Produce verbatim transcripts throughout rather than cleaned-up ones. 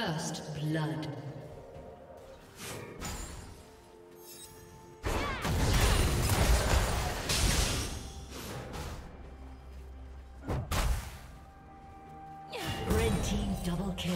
First blood. Red team double kill.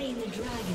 The dragon.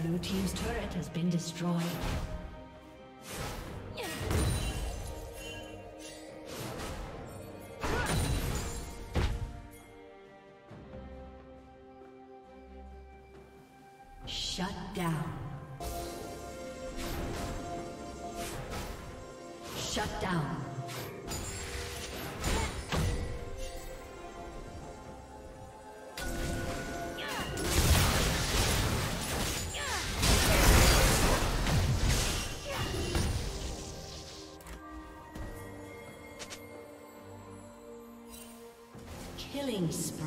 Blue team's turret has been destroyed. Shut down. Shut down. Killing spree.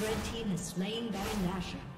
Red team has slain Baron Nashor.